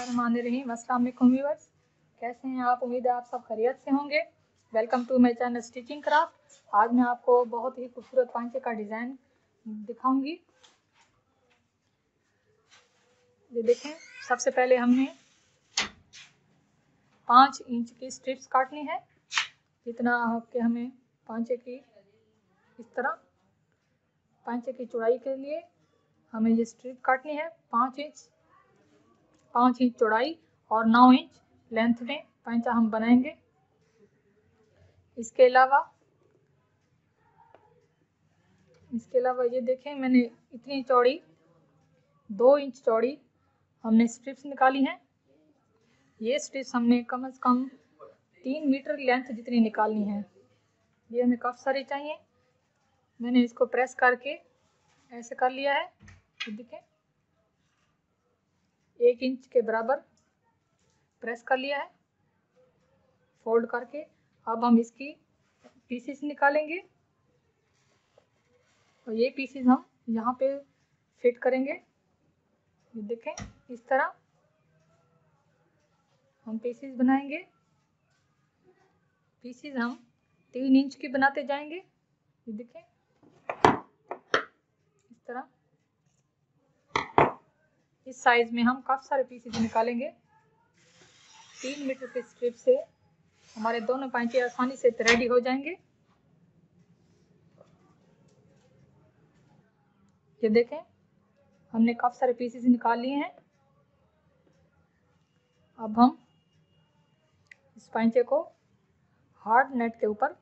बिस्मिल्लाहिर्रहमानिर्रहीम। अस्सलाम वालेकुम व्यूअर्स, कैसे हैं आप? उम्मीद है आप सब खैरियत से होंगे। Welcome to my channel stitching craft. आज मैं आपको बहुत ही खूबसूरत पांचे का डिज़ाइन दिखाऊंगी। ये देखें, सबसे पहले हमने 5 इंच की स्ट्रिप्स काटनी है, जितना के हमें पांचे की, इस तरह पांचे की चौड़ाई के लिए हमें ये स्ट्रिप काटनी है। 5 इंच चौड़ाई और 9 इंच लेंथ में पांचा हम बनाएंगे। इसके अलावा ये देखें, मैंने इतनी चौड़ी 2 इंच चौड़ी हमने स्ट्रिप्स निकाली हैं। ये स्ट्रिप्स हमने कम से कम 3 मीटर लेंथ जितनी निकालनी है। ये हमें काफ़ी सारी चाहिए। मैंने इसको प्रेस करके ऐसे कर लिया है। देखें, 1 इंच के बराबर प्रेस कर लिया है फोल्ड करके। अब हम इसकी पीसेस निकालेंगे और ये पीसेस हम यहाँ पे फिट करेंगे। देखें, इस तरह हम पीसेस बनाएंगे। पीसेस हम 3 इंच की बनाते जाएंगे। ये देखें, इस तरह इस साइज में हम काफ़ी सारे पीसेस निकालेंगे। 3 मीटर के स्ट्रिप से हमारे दोनों पांचे आसानी से रेडी हो जाएंगे। ये देखें, हमने काफ़ी सारे पीसेस निकाल लिए हैं। अब हम इस पांचे को हार्ड नेट के ऊपर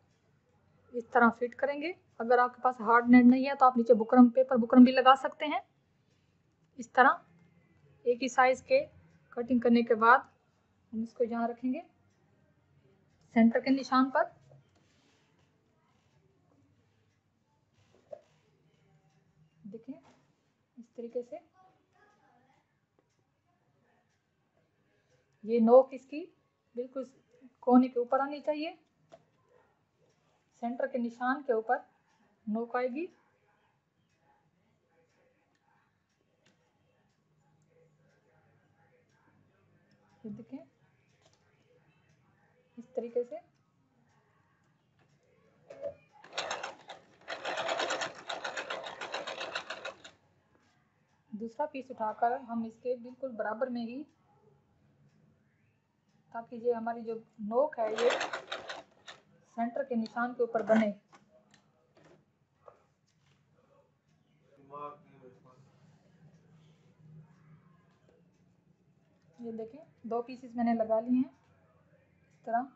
इस तरह फिट करेंगे। अगर आपके पास हार्ड नेट नहीं है तो आप नीचे बुकरम, पेपर बुकरम भी लगा सकते हैं। इस तरह एक ही साइज़ के कटिंग करने के बाद हम इसको यहाँ रखेंगे सेंटर के निशान पर। देखें, इस तरीके से ये नोक इसकी बिल्कुल कोने के ऊपर आनी चाहिए। सेंटर के निशान के ऊपर नोक आएगी। देखें, इस तरीके से दूसरा पीस उठाकर हम इसके बिल्कुल बराबर में ही, ताकि ये हमारी जो नोक है ये सेंटर के निशान के ऊपर बने। ये देखें, 2 पीसेस मैंने लगा लिए हैं इस तरह।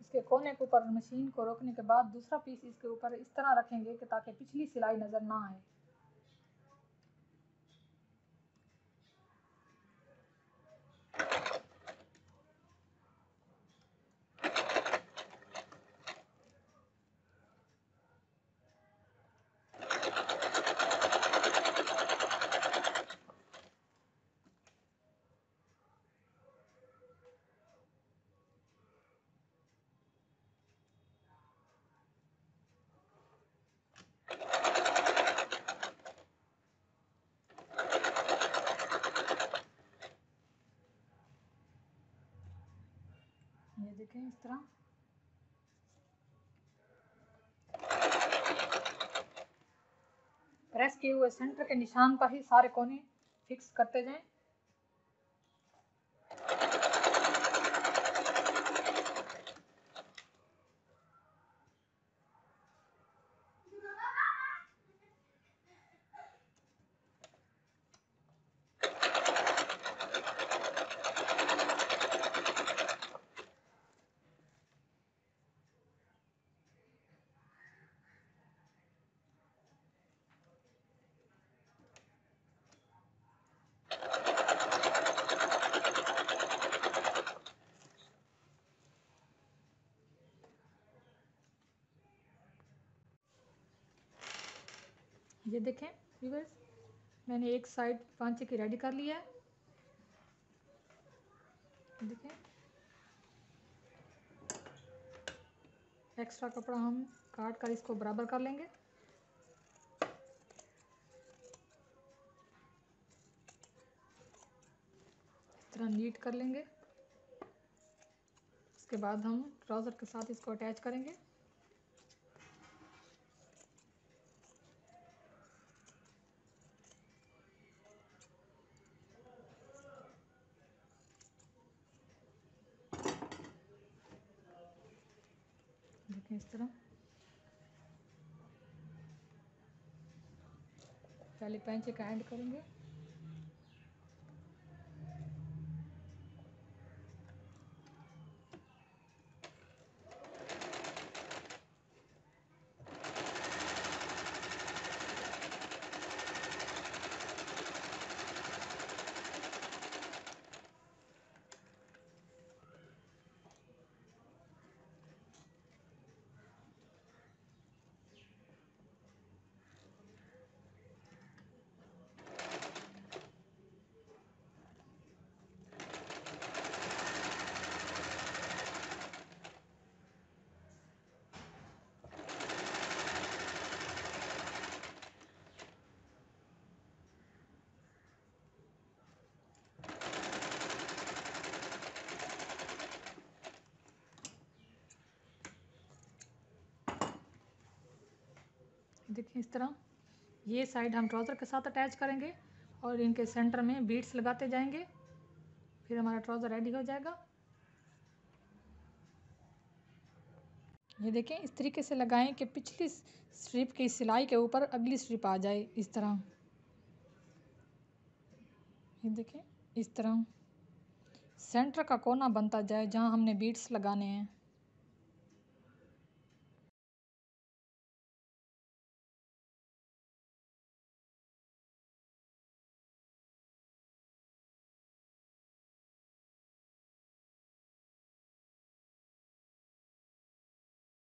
इसके कोने के ऊपर मशीन को रोकने के बाद दूसरा पीस इसके ऊपर इस तरह रखेंगे कि ताकि पिछली सिलाई नजर ना आए। देखें, इस तरह प्रेस किए हुए सेंटर के निशान पर ही सारे कोने फिक्स करते जाएं। ये देखें व्यूअर्स, मैंने एक साइड पांचे की रेडी कर लिया है। देखें, एक्स्ट्रा कपड़ा हम काट कर इसको बराबर कर लेंगे। इस तरह नीट कर लेंगे। उसके बाद हम ट्राउज़र के साथ इसको अटैच करेंगे। देखें इस तरह पहले पैंचे का एंड करेंगे। देखिए इस तरह ये साइड हम ट्राउज़र के साथ अटैच करेंगे और इनके सेंटर में बीट्स लगाते जाएंगे, फिर हमारा ट्राउज़र रेडी हो जाएगा। ये देखें इस तरीके से लगाएं कि पिछली स्ट्रिप की सिलाई के ऊपर अगली स्ट्रिप आ जाए। इस तरह ये देखें इस तरह सेंटर का कोना बनता जाए जहां हमने बीट्स लगाने हैं।